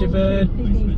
Richard Bird.